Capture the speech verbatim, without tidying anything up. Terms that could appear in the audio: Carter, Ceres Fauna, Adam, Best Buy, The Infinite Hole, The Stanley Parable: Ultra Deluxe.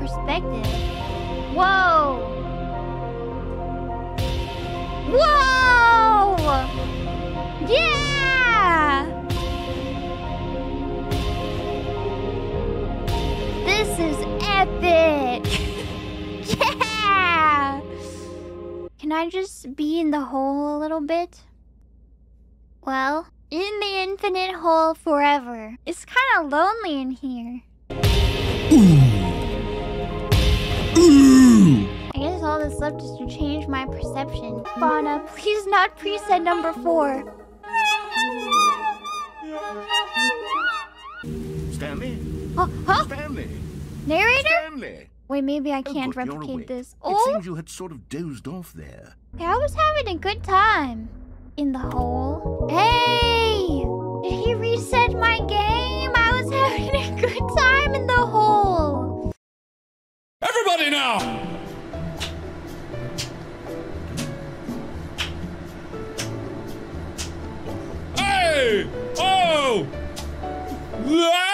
perspective. Whoa! Whoa! Yeah! This is epic! Yeah! Can I just be in the hole a little bit? Well, in the infinite hole forever. It's kind of lonely in here. Ooh. Ooh. I guess all that's left is to change my perception. Fauna, please not preset number four. Stanley? Huh? Huh? Stanley. Narrator? Stanley. Wait, maybe I can't oh, replicate this. Oh. It seems you had sort of dozed off there. Okay, I was having a good time. In the hole. Hey! Did he reset my game? I was having a good time in the hole. Everybody now! Hey! Oh!